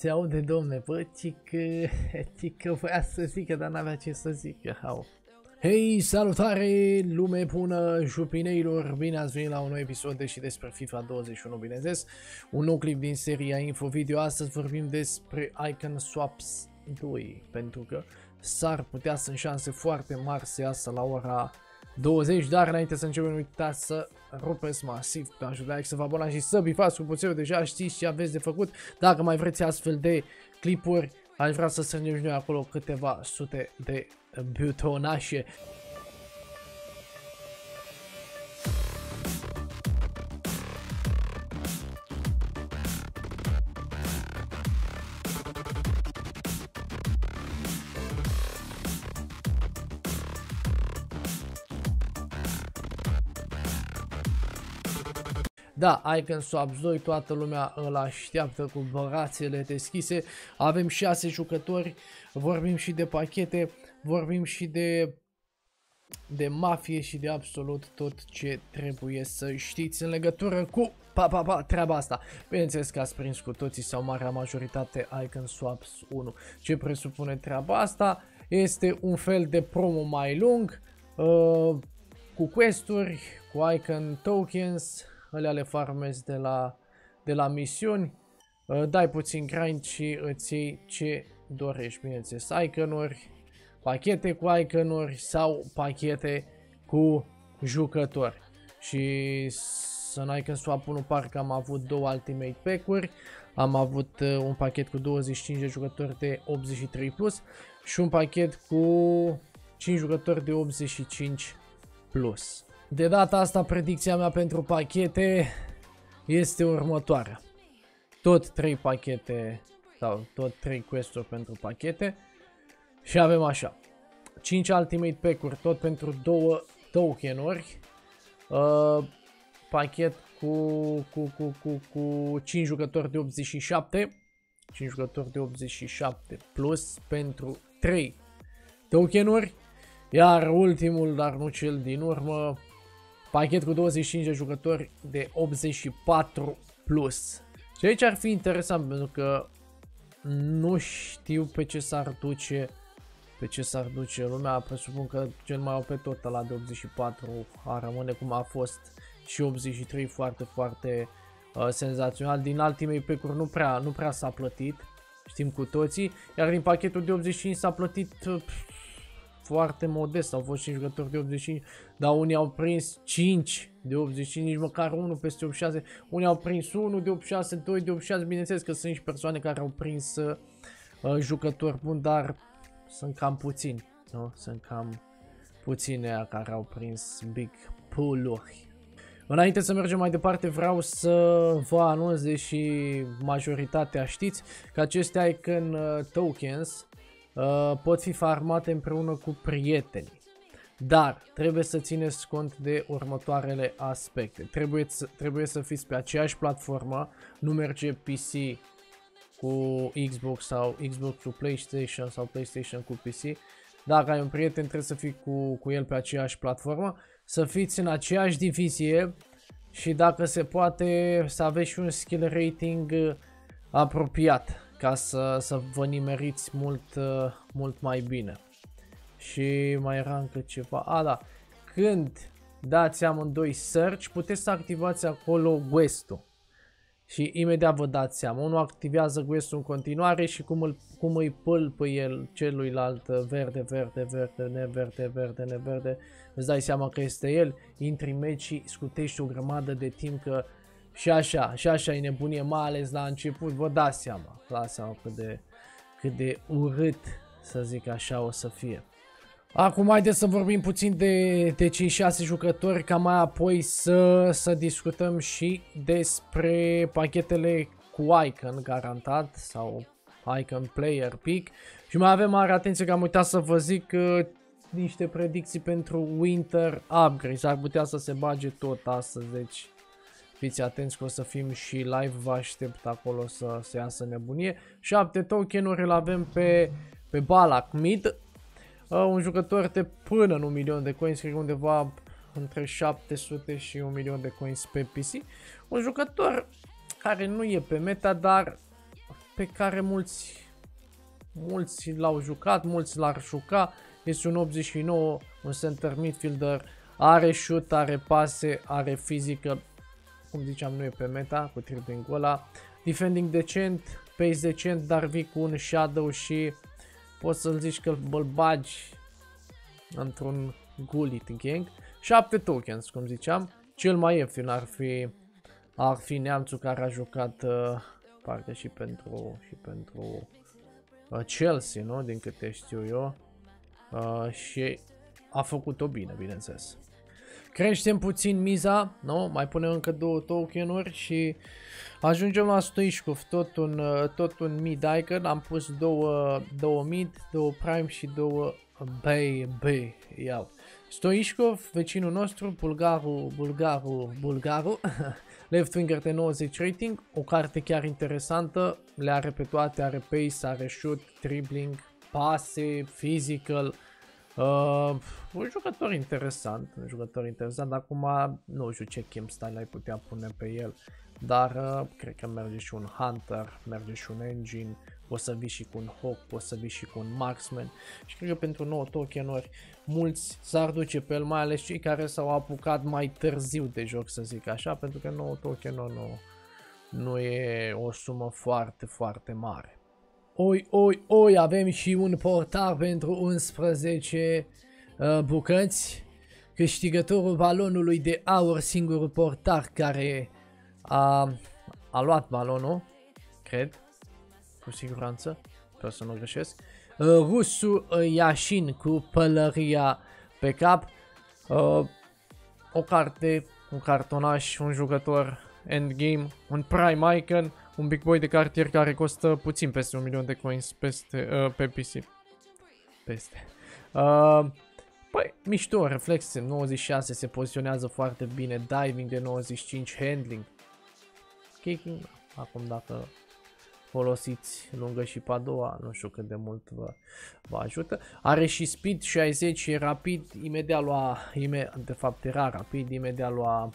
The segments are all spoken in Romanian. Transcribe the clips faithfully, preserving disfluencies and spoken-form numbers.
Se aude, domne, bă, cică, cică voia să zică, dar n-avea ce să zică, hau. Hei, salutare, lume bună, jupineilor, bine ați venit la un nou episod de și despre FIFA douăzeci și unu, bineînțeles. Un nou clip din seria Info Video, astăzi vorbim despre Icon Swaps doi, pentru că s-ar putea, sunt șanse foarte mari să iasă la ora douăzeci, dar înainte să începem, nu uitați să rupeți masiv pe ajută like, să vă abonați și să bifați cu puținul, deja știți ce aveți de făcut. Dacă mai vreți astfel de clipuri, aș vrea să strângem și noi acolo câteva sute de butonașe. Da, Icon Swaps doi, toată lumea îl așteaptă cu brațele deschise. Avem șase jucători, vorbim și de pachete, vorbim și de, de mafie și de absolut tot ce trebuie să știți în legătură cu pa, pa, pa, treaba asta. Bineînțeles că ați prins cu toții sau marea majoritate Icon Swaps unu. Ce presupune treaba asta? Este un fel de promo mai lung, uh, cu quest-uri, cu Icon Tokens, alea le farmezi de la, de la misiuni, dai puțin grind și îți iei ce dorești, bineînțeles, iconuri, pachete cu iconuri sau pachete cu jucători. Și în Icon Swap unu parcă am avut două Ultimate Pack-uri, am avut un pachet cu douăzeci și cinci de jucători de optzeci și trei plus și un pachet cu cinci jucători de optzeci și cinci plus. De data asta, predicția mea pentru pachete este următoarea. Tot trei pachete sau tot trei quest-uri pentru pachete. Și avem așa. cinci Ultimate Pack-uri, tot pentru două token-uri. Uh, pachet cu, cu, cu, cu, cu cinci jucători de optzeci și șapte. cinci jucători de optzeci și șapte plus pentru trei token-uri. Iar ultimul, dar nu cel din urmă, pachet cu douăzeci și cinci de jucători de optzeci și patru plus. Și aici ar fi interesant pentru că nu știu pe ce s-ar duce, pe ce s-ar duce lumea. Presupun că cel mai O P tot ăla de optzeci și patru ar rămâne, cum a fost și optzeci și trei, foarte, foarte uh, senzațional. Din Ultimate Pack-uri nu prea, nu prea s-a plătit, știm cu toții, iar din pachetul de optzeci și cinci s-a plătit uh, foarte modest, au fost cinci jucători de optzeci și cinci, dar unii au prins cinci de optzeci și cinci, nici măcar unul peste optzeci și șase, unii au prins unul de optzeci și șase, doi de optzeci și șase, bineînțeles că sunt și persoane care au prins uh, jucători buni, dar sunt cam puțini, nu? Sunt cam puține care au prins big pull-uri. Înainte să mergem mai departe, vreau să vă anunț, deși majoritatea știți, că acestea Icon Tokens Uh, pot fi farmate împreună cu prietenii, dar trebuie să țineți cont de următoarele aspecte. Trebuie să, trebuie să fiți pe aceeași platformă, nu merge P C cu Xbox sau Xbox cu PlayStation sau PlayStation cu P C. Dacă ai un prieten, trebuie să fii cu, cu el pe aceeași platformă, să fiți în aceeași divizie și, dacă se poate, să aveți și un skill rating apropiat, ca să, să vă nimeriți mult, mult mai bine. Și mai era încă ceva. A, da. Când dați amândoi search, puteți să activați acolo quest-ul. Și imediat vă dați seama. Unul activează quest-ul în continuare și cum, îl, cum îi pâlpă el celuilalt, verde, verde, verde, neverde, verde, neverde, îți dai seama că este el, intri în meci și scutești o grămadă de timp că... Și așa, și așa e nebunie, mai ales la început, vă dați seama, vă dați seama cât de, cât de urât, să zic așa, o să fie. Acum haideți să vorbim puțin de, de cei șase jucători, ca mai apoi să, să discutăm și despre pachetele cu Icon garantat sau Icon Player Pick. Și mai avem mare atenție că am uitat să vă zic uh, niște predicții pentru Winter Upgrade, s-ar putea să se bage tot astăzi, deci... Fiți atenți că o să fim și live, vă aștept acolo să, să iasă nebunie. șapte token-uri îl avem pe, pe Balak Mid, un jucător de până în un milion de coins, cred undeva între șapte sute și un milion de coins pe P C. Un jucător care nu e pe meta, dar pe care mulți mulți l-au jucat, mulți l-ar juca. Este un optzeci și nouă, un center midfielder, are șut, are pase, are fizică, cum ziceam, nu e pe meta cu tir din gola. Defending decent, pace decent, dar vii cu un shadow și poți să-l zici că îl bagi într-un goalit gang. șapte tokens, cum ziceam, cel mai ieftin ar fi ar fi neamțul care a jucat uh, parcă și pentru și pentru uh, Chelsea, nu? Din câte știu eu. Uh, și a făcut-o bine, bineînțeles. Creștem puțin miza, nu? Mai punem încă două tokenuri și ajungem la Stoichkov, tot un, tot un mid icon. Am pus două, două mid, două prime și două B B. Iau. Stoichkov, vecinul nostru, bulgarul, bulgarul, bulgarul, left winger de nouăzeci rating, o carte chiar interesantă, le are pe toate, are pace, are shoot, dribbling, pase, physical. Uh, un jucător interesant, un jucător interesant, acum nu știu ce chemstyle ai putea pune pe el, dar uh, cred că merge și un Hunter, merge și un Engine, poți să vii și cu un Hawk, poți să vii și cu un Marksman și cred că pentru nouă tokenuri mulți s-ar duce pe el, mai ales cei care s-au apucat mai târziu de joc, să zic așa, pentru că nouă tokenuri nu, nu e o sumă foarte, foarte mare. Oi, oi, oi, avem și un portar pentru unsprezece uh, bucăți. Câștigătorul balonului de aur, singurul portar care a, a luat balonul, cred, cu siguranță, sper să nu greșesc. Uh, Rusul uh, Yashin cu pălăria pe cap, uh, o carte, un cartonaș, un jucător endgame, un prime icon. Un big boy de cartier care costă puțin peste un milion de coins peste, uh, pe P C. Peste. Uh, păi, mișto, reflexe nouăzeci și șase, se poziționează foarte bine, diving de nouăzeci și cinci, handling, kicking. Acum dacă folosiți lungă și pe a doua, nu știu cât de mult vă, vă ajută. Are și speed șaizeci, e rapid, imediat lua, ime, de fapt era rapid, imediat lua,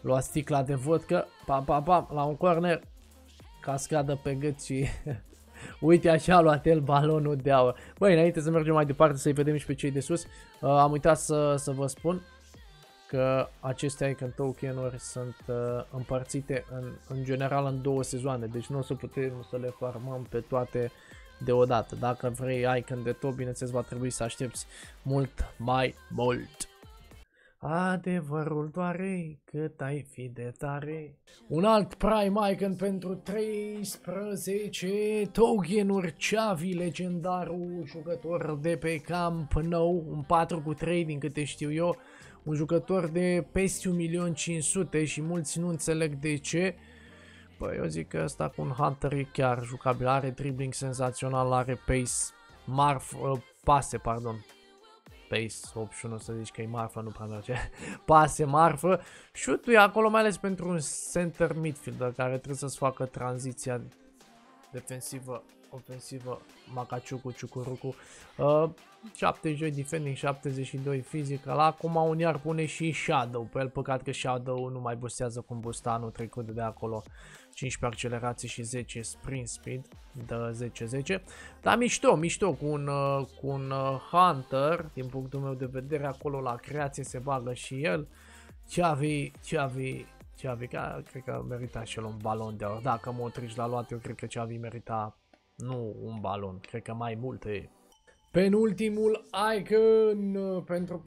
lua sticla de vodka, pam, pam, pam, la un corner. Cascadă pe gât și uite așa a luat el balonul de aur. Băi, înainte să mergem mai departe să-i vedem și pe cei de sus, uh, am uitat să, să vă spun că aceste Icon Token-uri sunt uh, împărțite în, în general în două sezoane, deci nu o să putem să le farmăm pe toate deodată. Dacă vrei Icon de top, bineînțeles va trebui să aștepți mult mai mult. Adevărul doare cât ai fi de tare. Un alt prime icon pentru treisprezece Toghen Urceavi, legendarul jucător de pe camp nou, un patru cu trei din câte știu eu, un jucător de peste un milion cinci sute și mulți nu înțeleg de ce. Păi eu zic că ăsta cu un Hunter e chiar jucabil, are dribbling senzațional, are pace, marf, uh, pase, pardon. Pace, opțiune, să zici că e marfă, nu prea merge. Pase, marfă. Shoot-ul e acolo, mai ales pentru un center midfielder care trebuie să-ți facă tranziția defensivă, ofensivă, macaciucu, ciucurucu. Uh, șaptezeci și doi defending, șaptezeci și doi physical. Acum un iar pune și shadow pe el, păcat că shadow nu mai bustează cum busta anul trecut de acolo. cincisprezece accelerații și zece sprint speed, de zece zece. Dar mișto, mișto cu un, cu un Hunter, din punctul meu de vedere, acolo la creație se bagă și el. Chavi, Chavi, Chavi, cred că merita și el un balon de aur. Dacă Motrici l-a luat, eu cred că Chavi merita nu un balon, cred că mai multe. Penultimul icon pentru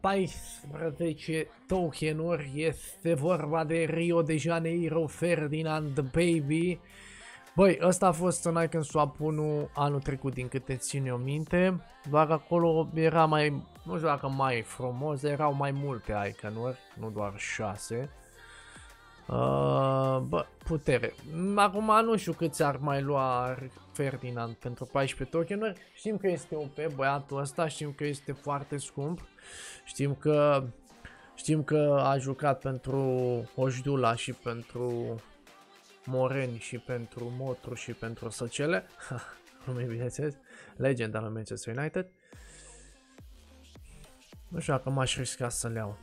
paisprezece tokenuri este vorba de Rio de Janeiro Ferdinand Baby. Băi, ăsta a fost un icon swap unu anul trecut din câte țin eu minte, doar acolo era mai, nu știu dacă mai frumos, erau mai multe iconuri, nu doar șase. Uh, bă, putere. Acum nu știu câți ar mai lua Ferdinand pentru paisprezece tokenuri. Știm că este O P băiatul ăsta, știm că este foarte scump. Știm că știm că a jucat pentru Ojdula și pentru Moreni și pentru Motru și pentru Săcele. Nu-mi bineînțeles. Legenda lui Manchester United. Nu știu dacă m-aș risca să-l iau.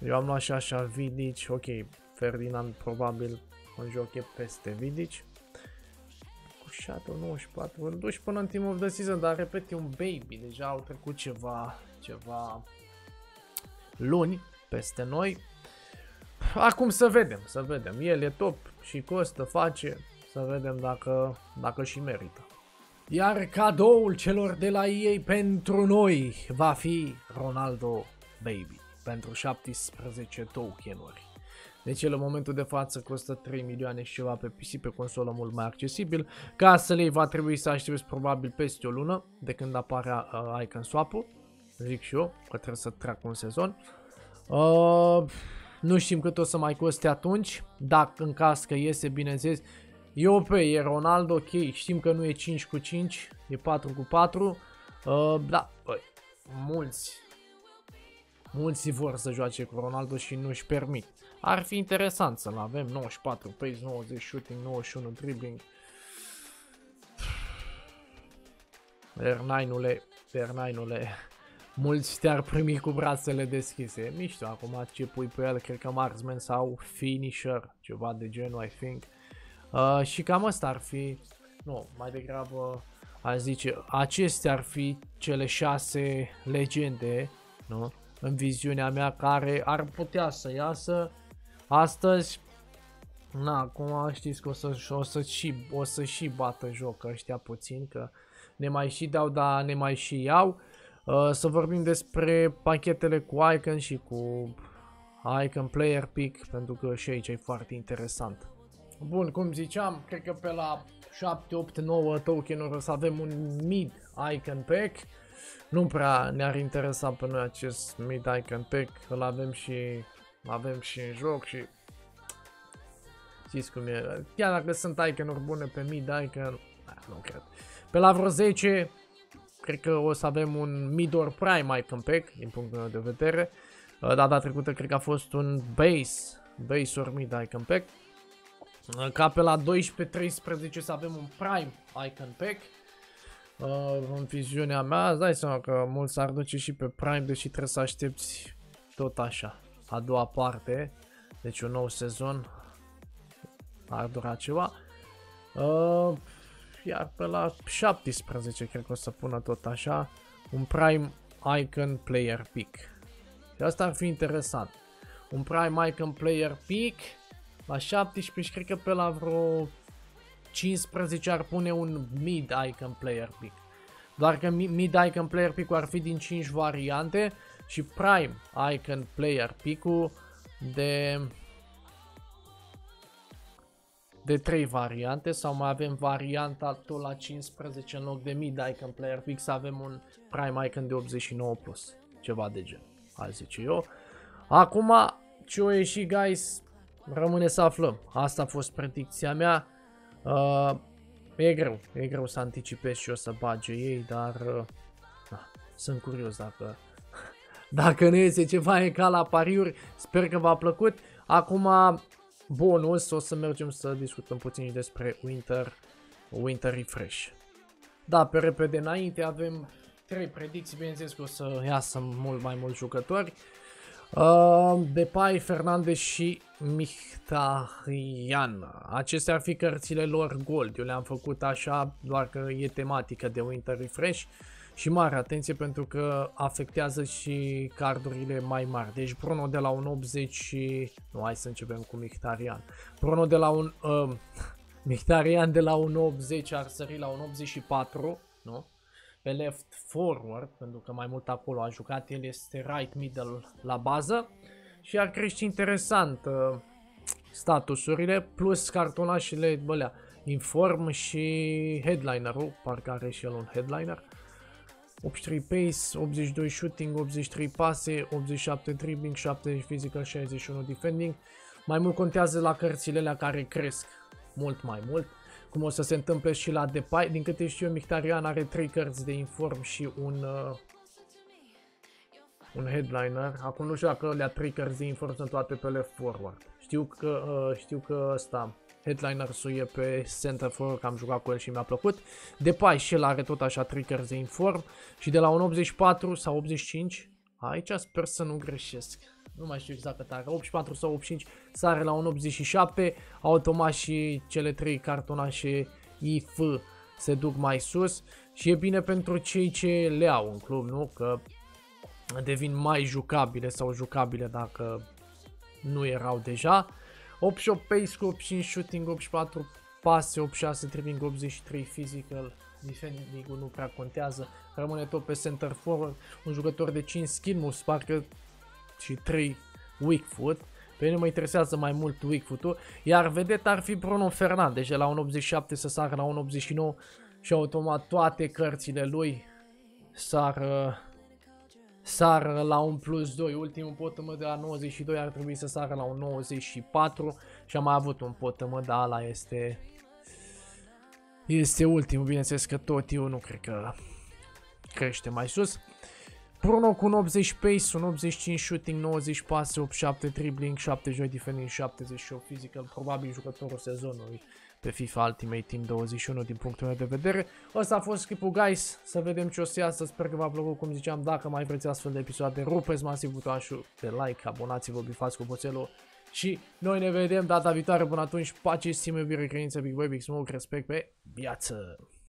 Eu am luat și așa Vidic, ok. Ferdinand probabil un joc e peste Vidic. Shadow nouăzeci și patru, îl duci până în Team of the Season, dar repet, e un baby, deja au trecut ceva, ceva luni peste noi. Acum să vedem, să vedem, el e top și costă, face, să vedem dacă, dacă și merită. Iar cadoul celor de la E A pentru noi va fi Ronaldo Baby, pentru șaptesprezece tokenuri. Deci el în momentul de față costă trei milioane și ceva pe P C, pe consolă mult mai accesibil. Ca să le iei va trebui să aștepți probabil peste o lună de când apare uh, Icon Swap-ul. Zic și eu că trebuie să treacă un sezon. Uh, nu știm cât o să mai coste atunci, dacă în caz că iese, bineînțeles. E O P, e Ronaldo, ok, știm că nu e cinci cu cinci, e patru cu patru. Uh, da, băi, mulți, mulți vor să joace cu Ronaldo și nu își permit. Ar fi interesant să-l avem, nouăzeci și patru pace, nouăzeci shooting, nouăzeci și unu dribbling. Ernainule, Ernainule, mulți te-ar primi cu brațele deschise. Mișto, acum ce pui pe el, cred că marksman sau finisher, ceva de genul, I think. Uh, și cam asta ar fi, nu, mai degrabă aș zice, acestea ar fi cele șase legende, nu? În viziunea mea, care ar putea să iasă astăzi. Na, acum știți că o să, o să, și, o să și bată joc ăștia puțin, că ne mai și dau, dar ne mai și iau. Uh, să vorbim despre pachetele cu Icon și cu Icon Player Pick, pentru că și aici e foarte interesant. Bun, cum ziceam, cred că pe la șapte, opt, nouă tokenuri o să avem un mid Icon Pack. Nu prea ne-ar interesa pe noi acest mid Icon Pack, îl avem și, avem și în joc și știți cum e. Chiar dacă sunt Icon-uri bune pe mid Icon, nu cred. Pe la vreo zece, cred că o să avem un mid or prime Icon Pack, din punctul meu de vedere. Data trecută cred că a fost un base, base or mid Icon Pack. Ca pe la doisprezece, treisprezece să avem un prime Icon Pack. Uh, în viziunea mea, îți dai seama că mulți s-ar duce și pe prime, deși trebuie să aștepți tot așa a doua parte, deci un nou sezon ar dura ceva. Uh, iar pe la șaptesprezece cred că o să pună tot așa un prime Icon Player Pick. Și asta ar fi interesant. Un prime Icon Player Pick la șaptesprezece și cred că pe la vreo cincisprezece ar pune un mid Icon Player Pick. Doar că mid Icon Player Pick-ul ar fi din cinci variante și prime Icon Player Pick-ul de de trei variante, sau mai avem varianta tot la cincisprezece, în loc de mid Icon Player Pick să avem un prime Icon de optzeci și nouă plus, ceva de gen, azi zice eu. Acum ce o ieși, guys, rămâne să aflăm. Asta a fost predicția mea. Uh, e greu, e greu să anticipez și o să bage ei, dar uh, na, sunt curios dacă, dacă nu este ceva e ca la pariuri. Sper că v-a plăcut. Acum, bonus, o să mergem să discutăm puțin și despre Winter, Winter Refresh. Da, pe repede înainte avem trei predicții, bineînțeles că o să iasă mult mai mulți jucători. Uh, Depay, Fernandez și Mkhitaryan. Acestea ar fi cărțile lor gold. Eu le-am făcut așa, doar că e tematică de Winter Refresh. Și mare atenție pentru că afectează și cardurile mai mari. Deci Bruno de la un optzeci și... Nu, hai să începem cu Mkhitaryan. Bruno de la un... Uh, Mkhitaryan de la un optzeci ar sări la un optzeci și patru, nu? Pe left forward, pentru că mai mult acolo a jucat, el este right middle la bază și ar crește interesant uh, statusurile, plus cartonașele, bălea, inform și headliner-ul, parcă are și el un headliner. optzeci și trei pace, optzeci și doi shooting, optzeci și trei pase, optzeci și șapte dribbling, șaptezeci physical, șaizeci și unu defending. Mai mult contează la cărțile alea care cresc mult mai mult, cum o să se întâmple și la Depay. Din câte știu eu, Mkhitaryan are trei cărți de inform și un uh, un headliner. Acum nu știu dacă le-a trei cărți de inform sunt toate pe left forward. Știu că, uh, știu că ăsta, headliner-ul e pe center forward, că am jucat cu el și mi-a plăcut. Depay și el are tot așa trei cărți de inform și de la un optzeci și patru sau optzeci și cinci, aici sper să nu greșesc. Nu mai știu exact cât are, optzeci și patru sau optzeci și cinci, sare la un optzeci și șapte, automat și cele trei cartonașe I F se duc mai sus și e bine pentru cei ce le au în club, nu? Că devin mai jucabile sau jucabile dacă nu erau deja. opt opt pace cu opt cinci shooting, opt patru pase, opt șase dribbling, opt trei physical, defending-ul nu prea contează, rămâne tot pe center forward, un jucător de cinci skill moves parcă și trei weak foot. Pe mine mă interesează mai mult weak foot-ul, iar vedeta ar fi Bruno Fernandez, de la unu virgulă optzeci și șapte să sară la unu virgulă optzeci și nouă și automat toate cărțile lui sar, sar la un plus doi. Ultimul potămă de la nouăzeci și doi ar trebui să sară la un nouăzeci și patru și am mai avut un potămă, dar ala este... Este ultimul, bineînțeles că tot eu nu cred că crește mai sus. Bruno cu un optzeci pace, un optzeci și cinci shooting, nouăzeci pase, opt șapte dribbling, șapte joy defending, șaptezeci și opt physical, probabil jucătorul sezonului pe FIFA Ultimate Team douăzeci și unu din punctul meu de vedere. Ăsta a fost clipul, guys, să vedem ce o să iasă, sper că v-a plăcut, cum ziceam, dacă mai vreți astfel de episoade, rupeți masiv butonașul de like, abonați-vă, bifați cu boțelul și noi ne vedem data viitoare, până atunci, pace, stimă, iubire, credință, big boy, big smoke, respect pe viață!